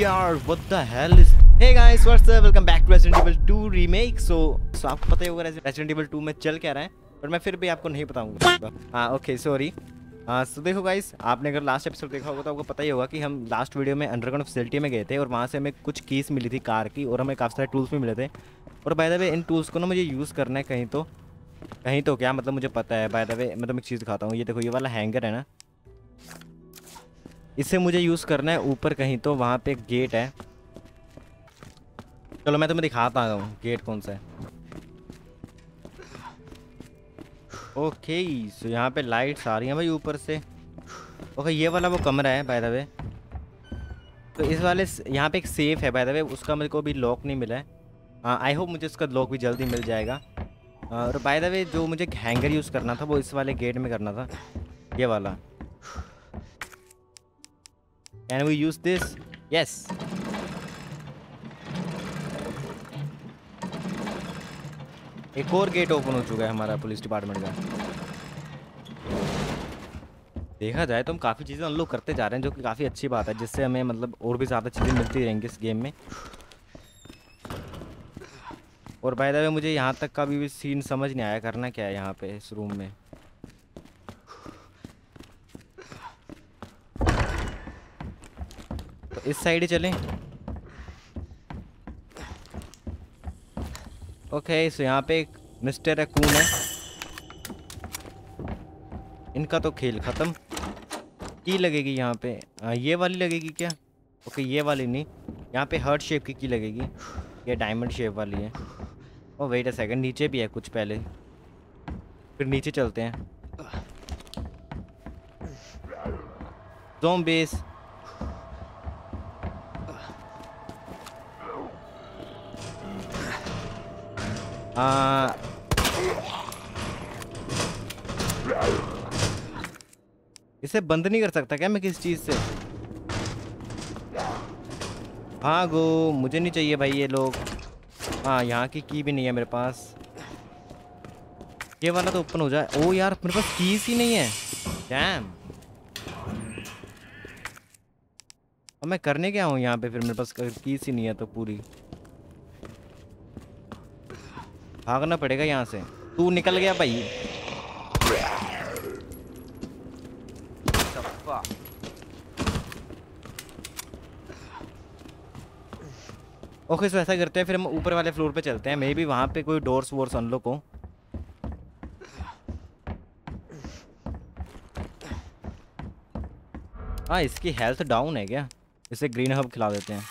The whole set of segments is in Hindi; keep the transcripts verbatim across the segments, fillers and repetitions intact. यार what the hell is. Hey guys what's up, welcome back to resident evil two remake. So so आपको पता ही होगा रेजिडेंट इविल टू में चल क्या रहा है, पर मैं फिर भी आपको नहीं बताऊंगा। हां ओके सॉरी। हाँ सो देखो गाइस, आपने अगर लास्ट एपिसोड देखा होगा तो आपको पता ही होगा कि हम लास्ट वीडियो में अंडरग्राउंड फैसिलिटी में गए थे और वहाँ से हमें कुछ कीस मिली थी कार की, और हमें काफ़ी सारे टूल्स भी मिले थे। और बाय द वे इन टूल्स को ना मुझे यूज़ करना है कहीं तो कहीं तो क्या मतलब मुझे पता है। बाय द वे मैं तो एक चीज़ दिखाता हूँ, ये देखो ये वाला हैंगर है ना, इससे मुझे यूज़ करना है ऊपर कहीं तो। वहाँ पर एक गेट है, चलो मैं तुम्हें दिखाता हूँ गेट कौन सा है। ओके सो यहाँ पे लाइट्स आ रही हैं भाई ऊपर से। ओके okay, ये वाला वो कमरा है बाय द वे। तो इस वाले यहाँ पे एक सेफ है बाय द वे, उसका मेरे को भी लॉक नहीं मिला है। आई होप मुझे उसका लॉक भी जल्दी मिल जाएगा। uh, और बाय द वे जो मुझे हैंगर यूज़ करना था वो इस वाले गेट में करना था, ये वाला। Can we use this? Yes. एक और गेट ओपन हो चुका है हमारा पुलिस डिपार्टमेंट का। देखा जाए तो हम काफ़ी चीज़ें अनलॉक करते जा रहे हैं, जो कि काफ़ी अच्छी बात है, जिससे हमें मतलब और भी ज़्यादा चीज़ें मिलती रहेंगी इस गेम में। और बाय द वे मुझे यहाँ तक का भी, भी सीन समझ नहीं आया करना क्या है यहाँ पे इस रूम में। तो इस साइड ही चलें। ओके सो यहाँ पे एक मिस्टर रकून है, इनका तो खेल ख़त्म। की लगेगी यहाँ पे, आ, ये वाली लगेगी क्या? ओके ये वाली नहीं, यहाँ पे हर्ट शेप की की लगेगी, ये डायमंड शेप वाली है। ओ वेट अ सेकंड, नीचे भी है कुछ, पहले फिर नीचे चलते हैं। ज़ॉम्बीज़ आ... इसे बंद नहीं कर सकता क्या मैं किस चीज़ से? भागो, मुझे नहीं चाहिए भाई ये लोग। हाँ यहाँ की की भी नहीं है मेरे पास। ये वाला तो ओपन हो जाए। ओ यार मेरे पास कीज ही नहीं है। डैम, अब मैं करने क्या हूँ यहाँ पे फिर, मेरे पास कीज ही नहीं है तो पूरी भागना पड़ेगा यहाँ से। तू निकल गया भाई। ओके सो ऐसा करते हैं फिर हम ऊपर वाले फ्लोर पे चलते हैं, मे बी वहाँ पे कोई डोर्स वोर्स अनलॉक हो। हाँ इसकी हेल्थ डाउन है क्या? इसे ग्रीन हब खिला देते हैं।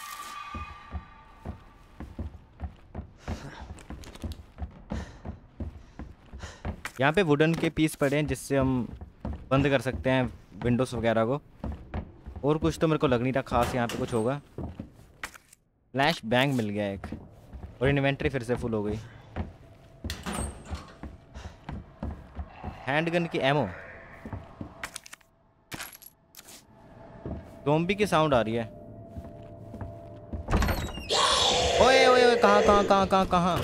यहाँ पे वुडन के पीस पड़े हैं जिससे हम बंद कर सकते हैं विंडोज वगैरह को। और कुछ तो मेरे को लग नहीं रहा खास यहाँ पे कुछ होगा। फ्लैश बैंग मिल गया एक, और इन्वेंट्री फिर से फुल हो गई। हैंडगन की एमओ। ज़ॉम्बी की साउंड आ रही है। ओए ओए ओए कहाँ कहाँ कहाँ कहाँ कहाँ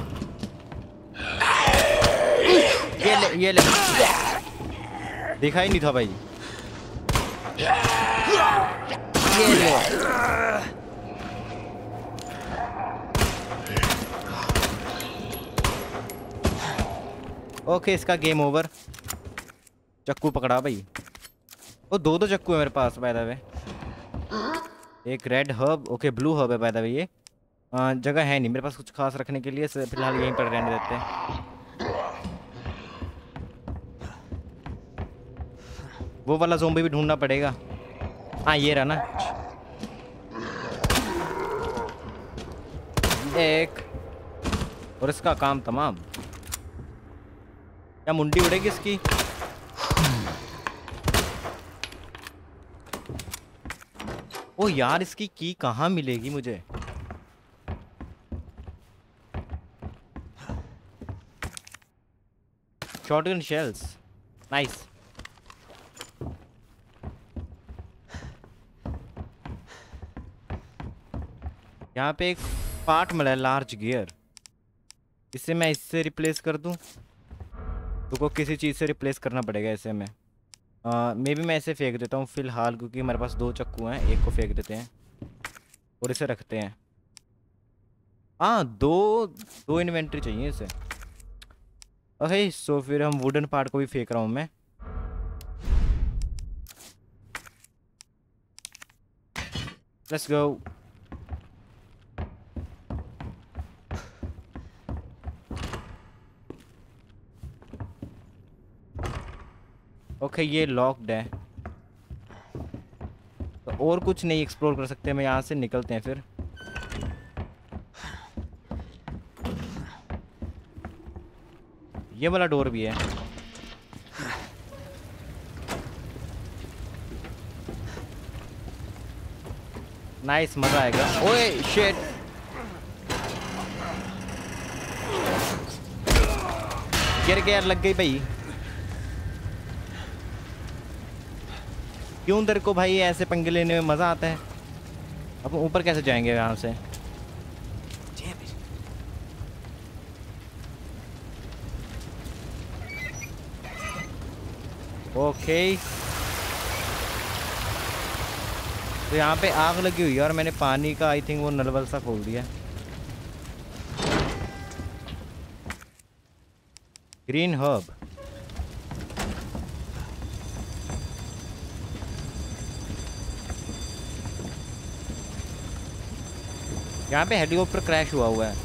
ये ले, ये ले। दिखा ही नहीं था भाई। ये ले। ओके इसका गेम ओवर। चक्कू पकड़ा भाई। वो दो दो चक्कू है मेरे पास बाय द वे, एक red herb okay blue herb है बाय द वे। ये जगह है नहीं मेरे पास कुछ खास रखने के लिए, फिलहाल यहीं पर रहने देते हैं। वो वाला ज़ॉम्बी भी ढूंढना पड़ेगा। हाँ ये रहा ना एक, और इसका काम तमाम। क्या मुंडी उड़ेगी इसकी? ओ यार इसकी की कहाँ मिलेगी मुझे? Shotgun shells, nice. यहाँ पे एक पार्ट मिला है लार्ज गियर, इसे मैं इससे रिप्लेस कर दूँ। तो को किसी चीज़ से रिप्लेस करना पड़ेगा इसे मैं। मे भी मैं इसे फेंक देता हूँ फिलहाल, क्योंकि हमारे पास दो चक्कू हैं, एक को फेंक देते हैं। और इसे रखते हैं। हाँ दो दो इन्वेंट्री चाहिए इसे। ओके सो फिर हम वुडन पार्ट को भी फेंक रहा हूँ मैं। Let's go. ओके ये लॉक्ड है तो और कुछ नहीं एक्सप्लोर कर सकते। मैं यहाँ से निकलते हैं फिर। ये वाला डोर भी है। नाइस मजा आएगा। ओए शिट। गिर गया, लग गई भाई। क्यों तेरे को भाई ऐसे पंगे लेने में मजा आता है। अब ऊपर कैसे जाएंगे यहाँ से। ओके तो यहाँ पे आग लगी हुई है और मैंने पानी का आई थिंक वो नलवल सा खोल दिया। Green herb. यहाँ पे हेलीकॉप्टर क्रैश हुआ हुआ है।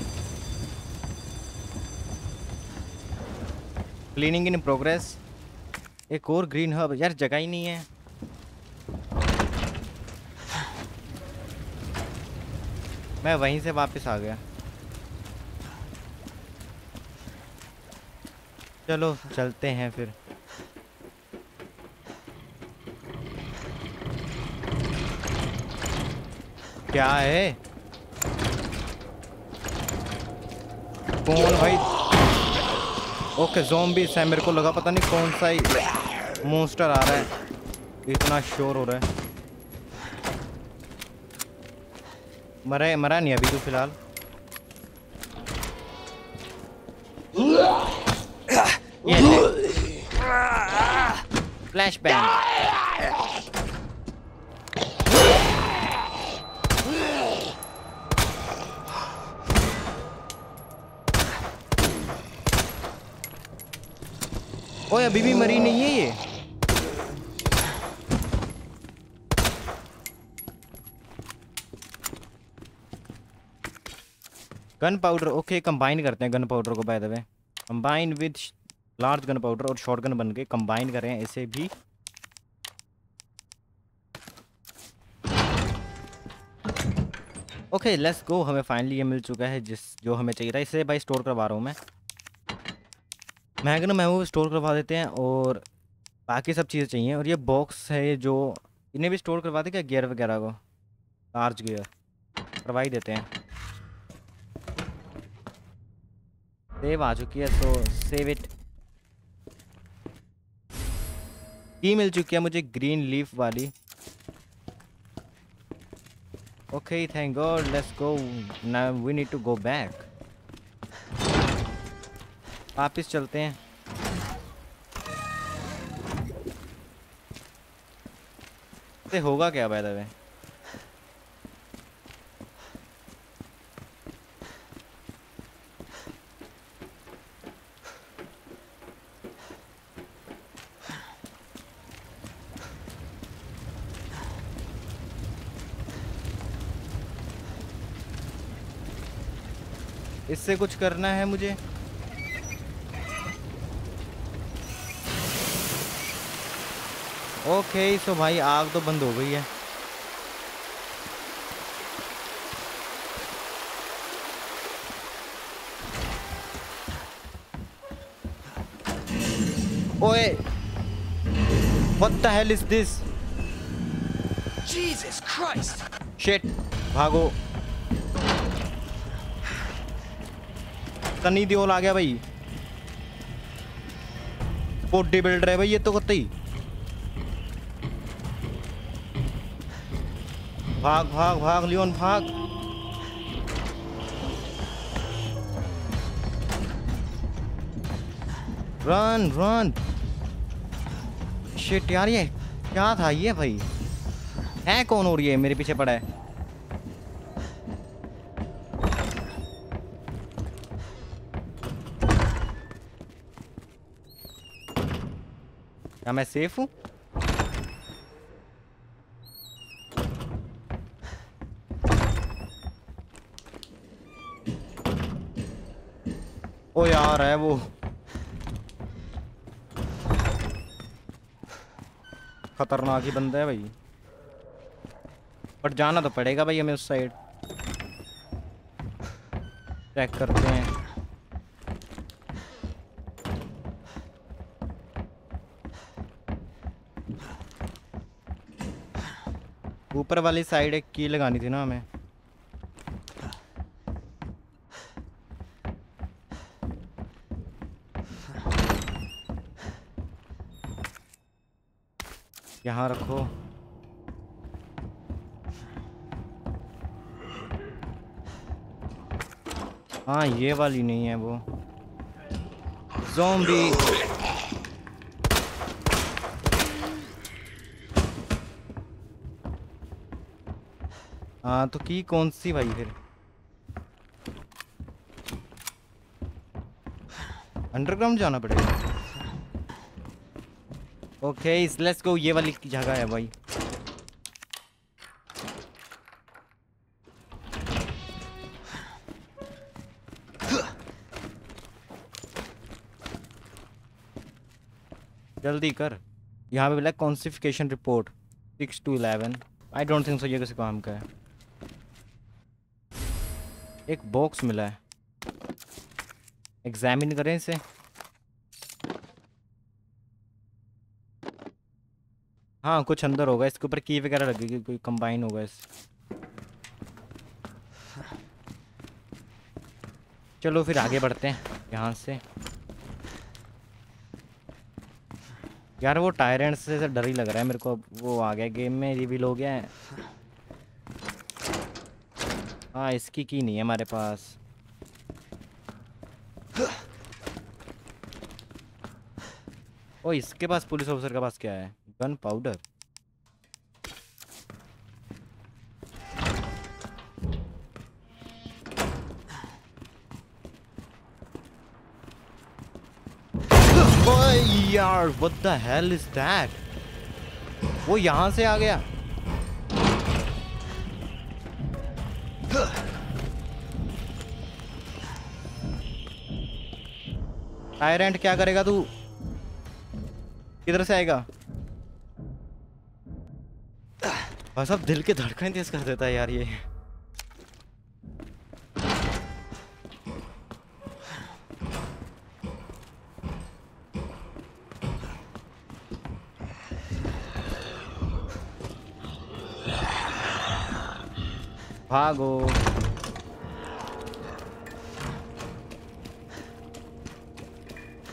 Cleaning in progress. एक और ग्रीन हब। यार जगह ही नहीं है। मैं वहीं से वापस आ गया। चलो चलते हैं फिर। क्या है कौन भाई। ओके ज़ॉम्बीज़ है। मेरे को लगा पता नहीं कौन सा ही मॉन्स्टर आ रहा है। इतना शोर हो रहा है। मरा मरा नहीं अभी तो फिलहाल। Flash bang. ओए अभी भी मरी नहीं है ये। Gun powder. ओके कंबाइन करते हैं गन पाउडर को। By the way combine with large gun powder और शॉर्ट गन बन के कंबाइन कर रहे हैं इसे भी। Okay let's go. हमें फाइनली ये मिल चुका है जिस जो हमें चाहिए था। इसे भाई स्टोर करवा रहा हूँ मैं। मैगनम है वो स्टोर करवा देते हैं और बाकी सब चीज़ें चाहिए। और ये बॉक्स है जो इन्हें भी स्टोर करवा दे क्या। गियर वगैरह को लार्ज गियर करवा ही देते हैं। सेव आ चुकी है सो सेव इट। की मिल चुकी है मुझे ग्रीन लीफ वाली। Okay thank God. Let's go now we need to go back. वापिस चलते हैं। ये होगा क्या बाय द वे। इससे कुछ करना है मुझे। ओके okay, सो so भाई आग तो बंद हो गई है। ओए what the hell is this. Jesus Christ. Shit भागो। तनी दियोल आ गया भाई। बॉडी बिल्डर है भाई ये तो कतई। भाग भाग भाग लियोन भाग। Run run. शिट यार ये क्या था ये भाई। है कौन हो रही है मेरे पीछे पड़ा है। क्या मैं सेफ हूँ? ओ यार है वो, खतरनाक ही बंदा है भाई, बट जाना तो पड़ेगा भाई हमें उस साइड। चेक करते हैं। ऊपर वाली साइड एक की लगानी थी ना हमें। यहाँ रखो। हाँ ये वाली नहीं है वो। ज़ॉम्बी हाँ तो की कौन सी भाई फिर? अंडरग्राउंड जाना पड़ेगा। Okay okay, let's go. ये वाली जगह है भाई। जल्दी कर। यहाँ पे मिला confiscation report six two eleven. I don't think so ये किसी काम का है। एक बॉक्स मिला है, एग्जामिन करें इसे। हाँ कुछ अंदर होगा, इसके ऊपर की वगैरह लगेगी, कोई कंबाइन होगा इससे। चलो फिर आगे बढ़ते हैं यहाँ से। यार वो टायरेंट से डर ही लग रहा है मेरे को। वो आ गया गेम में, रिवील हो गया है। हाँ इसकी की नहीं है हमारे पास। ओ इसके पास, पुलिस ऑफिसर के पास क्या है? Gun powder. यार what the hell is that? वो यहां से आ गया। टायरेंट क्या करेगा तू? किधर से आएगा? बस अब दिल के धड़कन तेज कर देता है यार ये। भागो।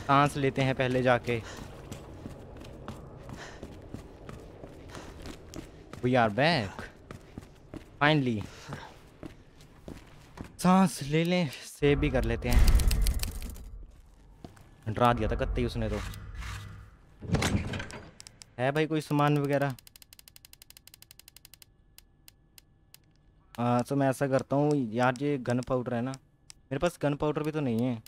सांस लेते हैं पहले जाके। We are back. Finally. सांस ले लें, सेव भी कर लेते हैं। डरा दिया था कत्ते उसने तो। है भाई कोई सामान वगैरह? हाँ तो मैं ऐसा करता हूँ यार, ये गन पाउडर है ना मेरे पास, गन पाउडर भी तो नहीं है।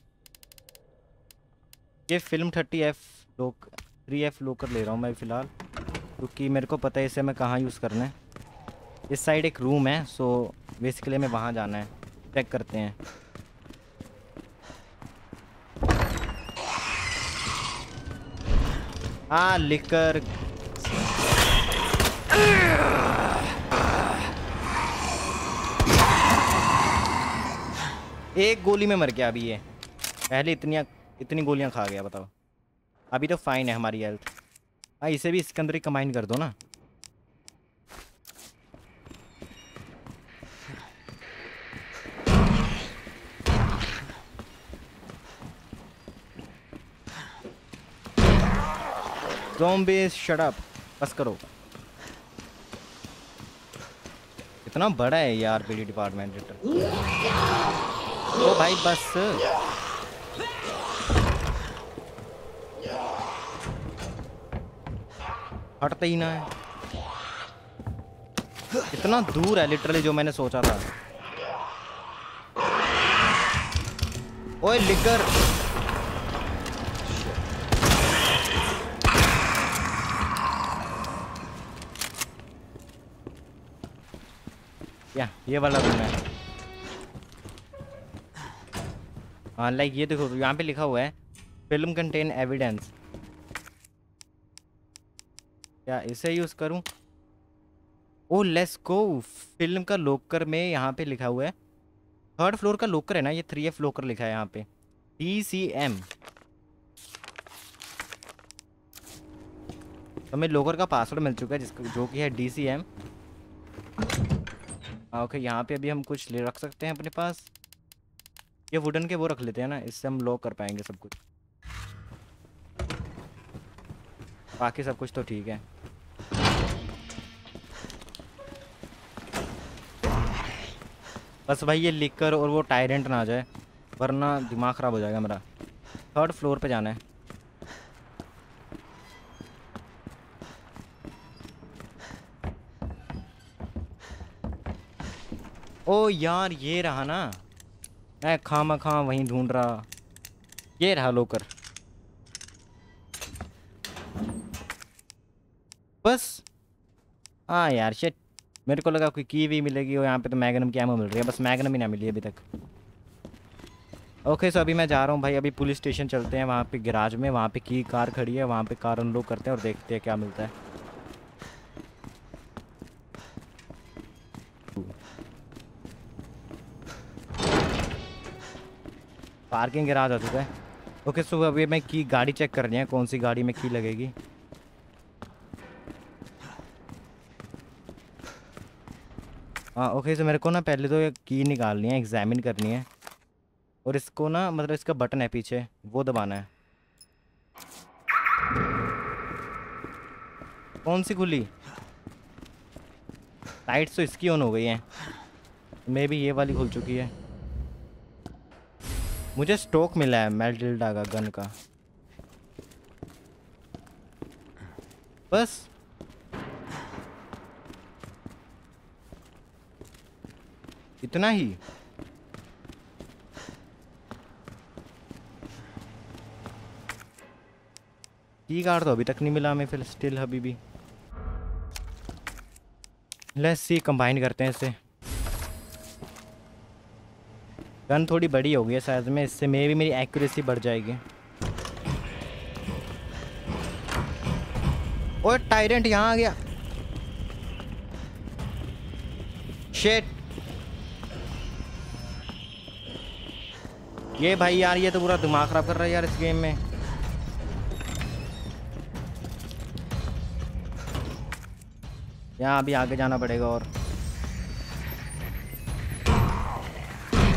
ये film thirty F lock three F locker ले रहा हूँ मैं फ़िलहाल, क्योंकि मेरे को पता है इसे मैं कहाँ यूज़ करना है। इस साइड एक रूम है, सो बेसिकली मैं वहाँ जाना है। चेक करते हैं। हाँ लिकर एक गोली में मर गया अभी ये, पहले इतनी इतनी गोलियाँ खा गया बताओ। अभी तो फाइन है हमारी हेल्थ। हाँ इसे भी इसके अंदर ही कंबाइन कर दो ना। ज़ॉम्बीज़ शट अप, बस करो। इतना बड़ा है यार आरपीडी डिपार्टमेंट। ओ भाई बस हटता ही ना है। इतना दूर है लिटरली जो मैंने सोचा था। ओए लिकर क्या ये वाला रूम है? हाँ लाइक ये देखो यहाँ पे लिखा हुआ है फिल्म कंटेन एविडेंस। क्या इसे यूज़ करूँ? Oh let's go. फिल्म का लॉकर में यहाँ पे लिखा हुआ है थर्ड फ्लोर का लॉकर है ना, ये थ्री एफ लॉकर लिखा है यहाँ पे डी सी एम। हमें लॉकर का पासवर्ड मिल चुका है जिसको जो कि है डी सी एम। ओके यहाँ पे अभी हम कुछ ले रख सकते हैं अपने पास, ये वुडन के वो रख लेते हैं ना, इससे हम लॉक कर पाएंगे सब कुछ। बाकी सब कुछ तो ठीक है। बस भाई ये लिख कर और वो टायरेंट ना आ जाए वरना दिमाग ख़राब हो जाएगा मेरा। थर्ड फ्लोर पे जाना है। ओ यार ये रहा ना, मैं खामा खां वहीं ढूंढ रहा। ये रहा लॉकर। बस हाँ यार शिट, मेरे को लगा कोई की भी मिलेगी और यहाँ पे तो मैगनम की एमो मिल रही है, बस मैगनम ही ना मिली अभी तक। ओके सो अभी मैं जा रहा हूँ भाई, अभी पुलिस स्टेशन चलते हैं, वहाँ पे गैराज में वहाँ पे की कार खड़ी है, वहाँ पे कार अनलॉक करते हैं और देखते हैं क्या मिलता है। पार्किंग गैराज आ चुका है। ओके सो अभी मैं की गाड़ी चेक कर रही है, कौन सी गाड़ी में की लगेगी। हाँ ओके सो मेरे को ना पहले तो ये की निकालनी है, एग्जामिन करनी है, और इसको ना मतलब इसका बटन है पीछे वो दबाना है। कौन सी खुली? लाइट्स तो इसकी ऑन हो गई है, मे बी ये वाली खुल चुकी है। मुझे स्टॉक मिला है मेल्टिल्डा का गन का। बस इतना ही। की कार्ड तो अभी तक नहीं मिला हमें, फिर स्टिल अभी भी। लेट्स सी कंबाइन करते हैं इसे। गन थोड़ी बड़ी हो गई है साइज में, इससे मे भी मेरी एक्यूरेसी बढ़ जाएगी। और टायरेंट यहाँ आ गया। शेट ये भाई यार ये तो पूरा दिमाग खराब कर रहा है यार इस गेम में। यहाँ अभी आगे जाना पड़ेगा और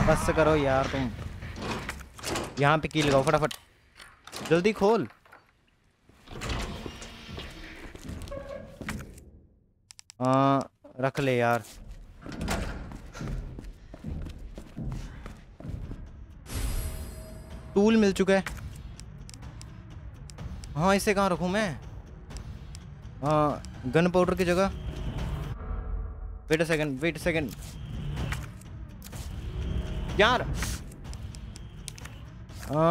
बस करो यार तुम। यहाँ पे की लगाओ फटाफट, जल्दी खोल। आ, रख ले यार। टूल मिल चुका है। हाँ इसे कहाँ रखूँ मैं? हाँ गन पाउडर की जगह। Wait a second, wait a second यार।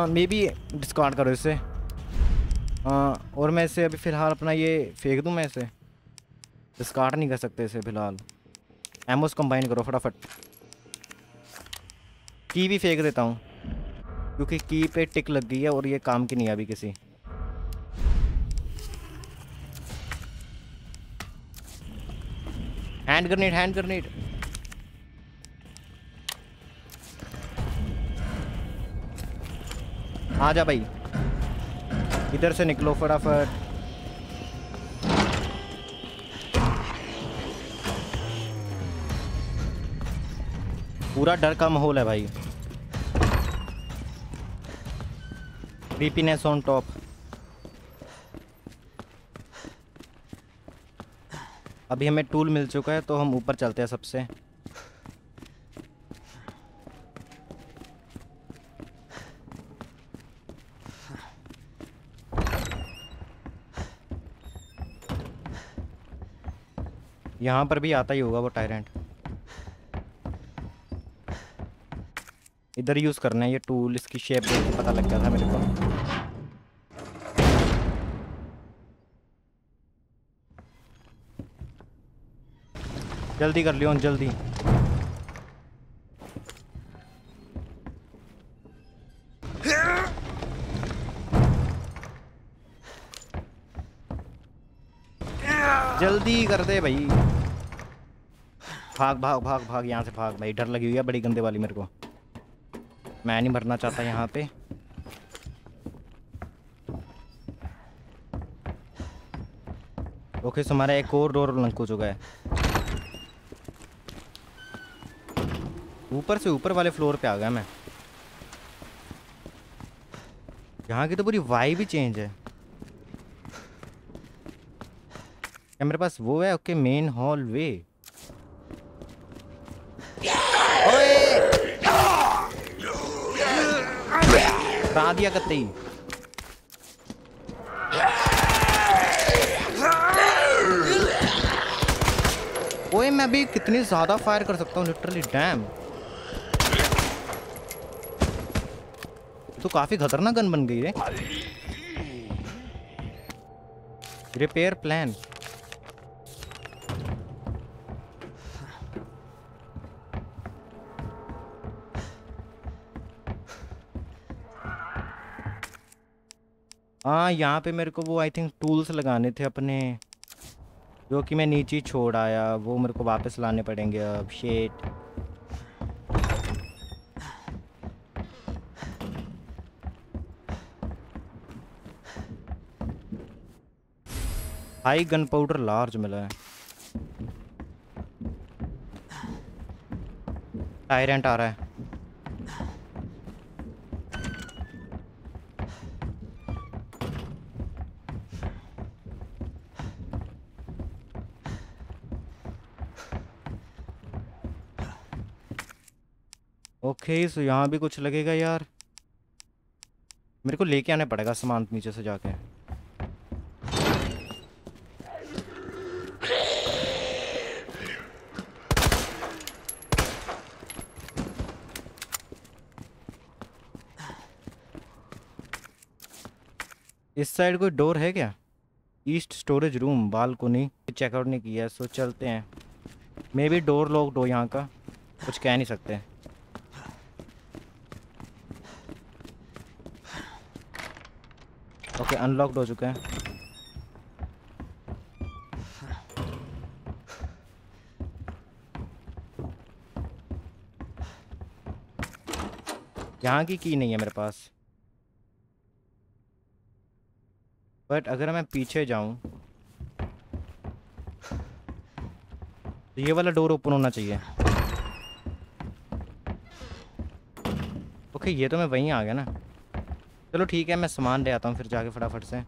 मे बी डिस्कार्ड करो इसे। आ, और मैं इसे अभी फ़िलहाल अपना ये फेंक दूँ। मैं इसे डिस्कार्ड नहीं कर सकते इसे फ़िलहाल। एमोस कंबाइन करो फटाफट। की भी फेंक देता हूँ क्योंकि की पे टिक लग गई है और ये काम की नहीं है अभी किसी। Hand grenade, hand grenade. आ जा भाई, इधर से निकलो फटाफट। पूरा डर का माहौल है भाई। Creepiness on top. अभी हमें टूल मिल चुका है तो हम ऊपर चलते हैं सबसे। यहाँ पर भी आता ही होगा वो टायरेंट। इधर यूज़ करना है ये टूल, इसकी शेप देख के पता लग गया था मेरे को। जल्दी कर लियो जल्दी। जल्दी कर दे भाई। भाग भाग भाग भाग यहाँ से भाग भाई, डर लगी हुई है बड़ी गंदे वाली मेरे को। मैं नहीं मरना चाहता यहाँ पे। ओके, हमारा एक और डोर लंक हो चुका है। ऊपर से ऊपर वाले फ्लोर पे आ गया मैं। यहाँ की तो पूरी वाइब ही चेंज है। क्या मेरे पास वो है? Okay, main hallway. दिया करते ही ओए, मैं भी कितनी ज्यादा फायर कर सकता हूँ लिटरली। डैम, तो काफी खतरनाक गन बन गई है। रिपेयर प्लान, हाँ यहाँ पे मेरे को वो आई थिंक टूल्स लगाने थे अपने, जो कि मैं नीचे छोड़ आया। वो मेरे को वापस लाने पड़ेंगे अब। शेट, हाई गन पाउडर लार्ज मिला है। टायरेंट आ रहा है। ओके, सो यहाँ भी कुछ लगेगा यार। मेरे को लेके आने पड़ेगा सामान नीचे से जाके। इस साइड कोई डोर है क्या? East storage room, balcony. Checkout नहीं किया, सो चलते हैं। मे बी डोर लॉक्ड हो यहाँ का, कुछ कह नहीं सकते। ओके, अनलॉक्ड हो चुका है। यहाँ की की नहीं है मेरे पास, बट अगर मैं पीछे जाऊं तो ये वाला डोर ओपन होना चाहिए। ओके, ये तो मैं वहीं आ गया ना। चलो ठीक है, मैं सामान ले आता हूँ फिर जाके फटाफट से।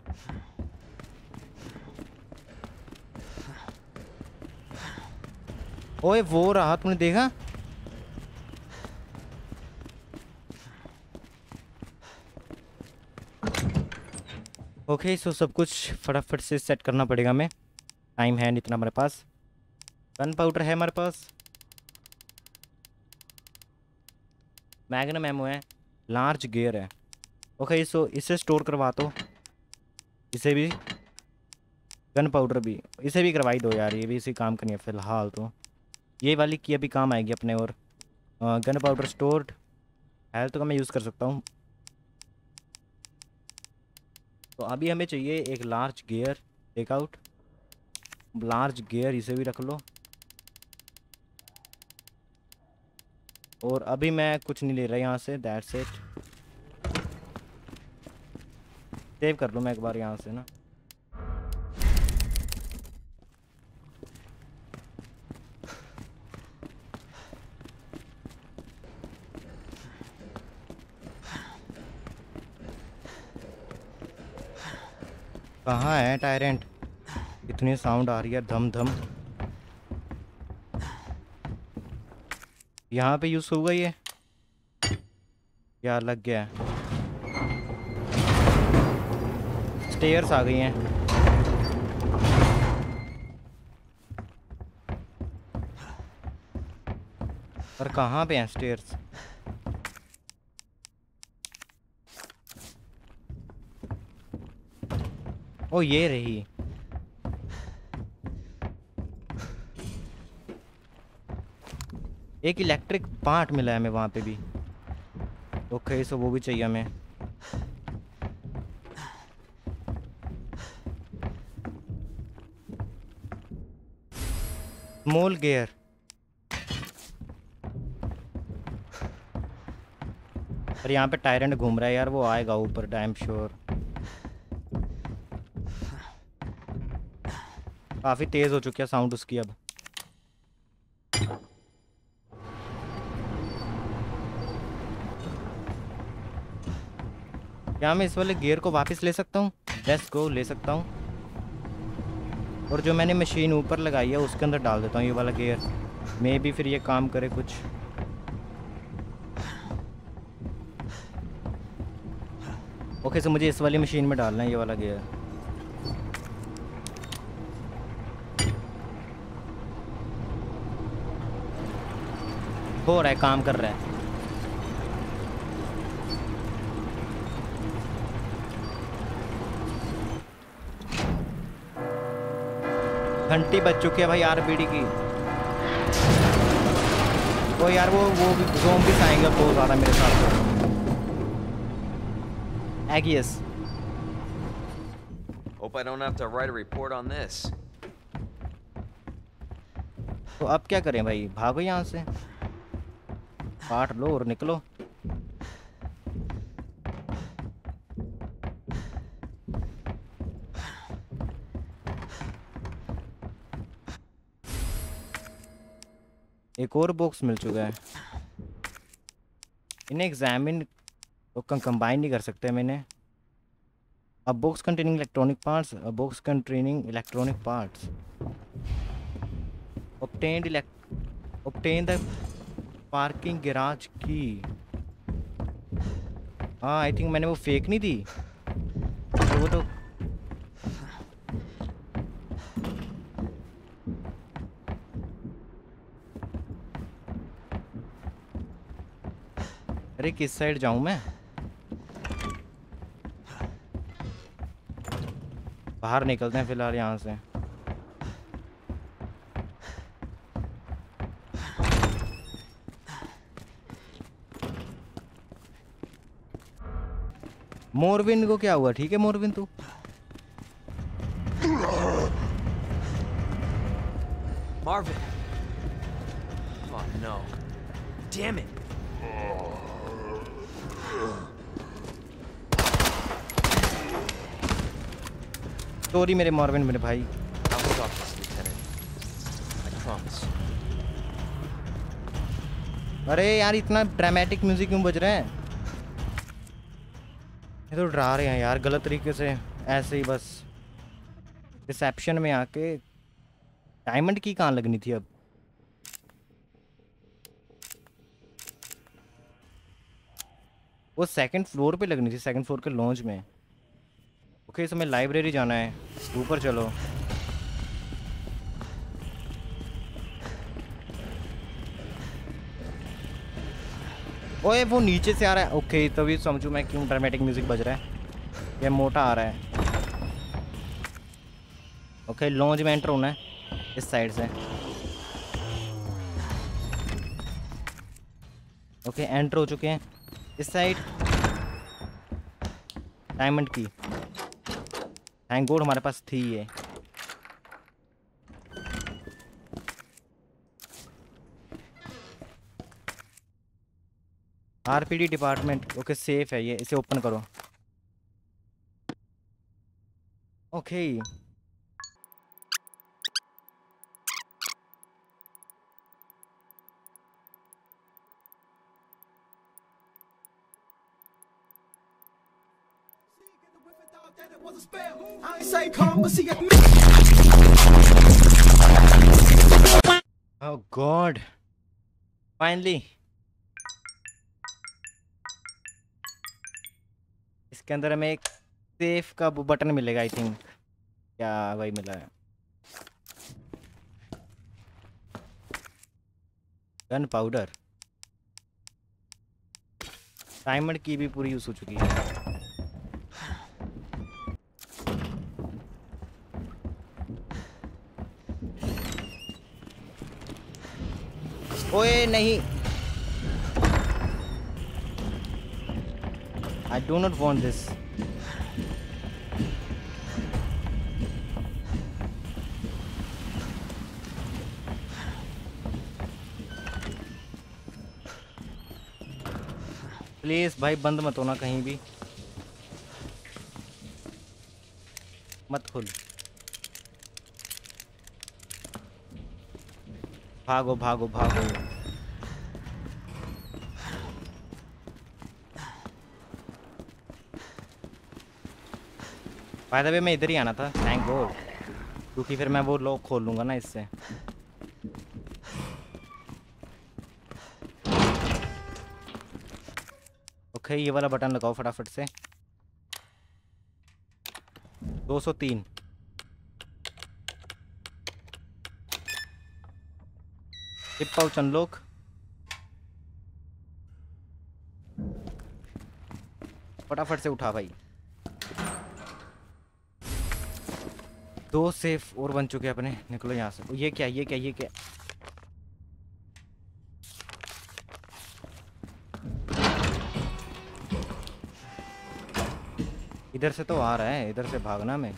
ओए, वो रहा, तुमने देखा? ओके, सो सब कुछ फटाफट से सेट करना पड़ेगा हमें। टाइम है नहीं इतना हमारे पास। गन पाउडर है हमारे पास, मैग्नम एमो है, लार्ज गियर है। ओके, सो इसे स्टोर करवा दो। इसे भी, गन पाउडर भी, इसे भी करवाई दो यार। ये भी इसी काम करनी है फ़िलहाल तो। ये वाली की अभी काम आएगी अपने। और गन पाउडर स्टोर्ड, हेल्थ का मैं यूज़ कर सकता हूँ। तो अभी हमें चाहिए एक large gear. Takeout large gear, इसे भी रख लो। और अभी मैं कुछ नहीं ले रहा यहाँ से। दैट्स इट, सेव कर लूँ मैं एक बार यहाँ से ना। कहाँ है टायरेंट? इतनी साउंड आ रही है धम धम। यहाँ पे यूज़ होगा ये यार, लग गया है। स्टेयर्स आ गई हैं। पर कहाँ पे हैं स्टेयर्स? ओ, ये रही। एक इलेक्ट्रिक पार्ट मिला है हमें वहाँ पे भी। ओके, सो वो भी चाहिए हमें। Small gear. पर यहाँ पे टायरेंट घूम रहा है यार, वो आएगा ऊपर आई एम श्योर। काफी तेज हो चुकी है साउंड उसकी अब। क्या मैं इस वाले गियर को वापस ले सकता हूँ? लेट्स गो, ले सकता हूँ। और जो मैंने मशीन ऊपर लगाई है उसके अंदर डाल देता हूँ ये वाला गियर, मे भी फिर ये काम करे कुछ। ओके okay, सो मुझे इस वाली मशीन में डालना है ये वाला गियर। हो रहा है, काम कर रहा है। घंटी बज चुकी है भाई आरपीडी की। वो यार वो वो ज़ॉम्बीज़ आएंगे बहुत ज़्यादा मेरे साथ। एगियस। Hope I don't have to write a report on this. तो अब क्या करें भाई, भागो यहाँ से, काट लो और निकलो। एक और बॉक्स मिल चुका है। इन्हें एग्जामिन कंबाइन नहीं कर सकते मैंने। अब बॉक्स कंटेनिंग इलेक्ट्रॉनिक पार्ट्स, अब box containing electronic parts obtained elect obtain the parking garage की। हाँ आई थिंक मैंने वो फेक नहीं दी तो वो तो अरे किस साइड जाऊं मैं? बाहर निकलते हैं फिलहाल यहाँ से। मोरविन को क्या हुआ? ठीक है मोरविन तू Marvin. Oh no. Damn it. Sorry मेरे मार्विन, मेरे भाई। अरे यार इतना ड्रामेटिक म्यूजिक क्यों बज रहा है? ये तो डरा रहे हैं यार गलत तरीके से। ऐसे ही बस रिसेप्शन में आके डायमंड की कहाँ लगनी थी अब। वो सेकंड फ्लोर पे लगनी थी, सेकंड फ्लोर के लॉन्च में। ओके इसमें लाइब्रेरी जाना है, ऊपर चलो। ओए वो नीचे से आ रहा है। ओके तभी समझू मैं क्यों ड्रामेटिक म्यूजिक बज रहा है, ये मोटा आ रहा है। ओके लॉन्च में एंटर होना है इस साइड से। ओके एंटर हो चुके हैं इस साइड। डायमंड की, थैंक गॉड हमारे पास थी ये। RPD department. ओके सेफ है ये, इसे ओपन करो। Okay Oh God! Finally! इसके अंदर हमें एक सेफ का बटन मिलेगा आई थिंक। क्या भाई मिला है? Gun powder. डायमंड की भी पूरी यूज हो चुकी है। ओए नहीं, I do not want this. Please भाई बंद मत होना, कहीं भी मत खोल। भागो भागो भागो। बाय द वे मैं इधर ही आना था, थैंक गॉड, क्योंकि फिर मैं वो लॉक खोल लूंगा ना इससे। ओके ये वाला बटन लगाओ फटाफट से। दो सौ तीन। Pouch unlock. फटाफट से उठा भाई। दो सेफ और बन चुके अपने। निकलो यहाँ से। ये क्या ये क्या ये क्या इधर से तो आ रहा है, इधर से भागना मैं।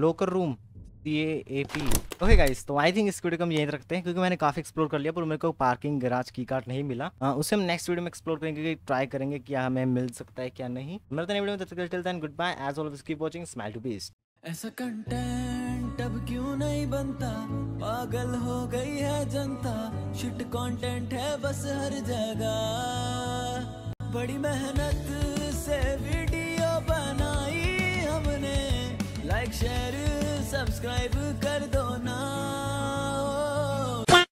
Locker room C A A P. Okay guys, तो आई थिंक इस वीडियो को हम यहीं रखते हैं, क्योंकि मैंने काफी एक्सप्लोर कर लिया पर मेरे को पार्किंग गैराज की कार्ड नहीं मिला। आ, उसे हम नेक्स्ट वीडियो में एक्सप्लोर करेंगे, ट्राई करेंगे क्या हमें मिल सकता है क्या नहीं। मिलते हैं वीडियो में, तब तक till then good bye, as always keep watching smile to beast. ऐसा कंटेंट अब क्यों नहीं बनता, पागल हो गई है जनता, शिट कंटेंट है बस हर जगह। बड़ी मेहनत से वीडियो बनाई हमने, लाइक शेयर सब्सक्राइब कर दो ना।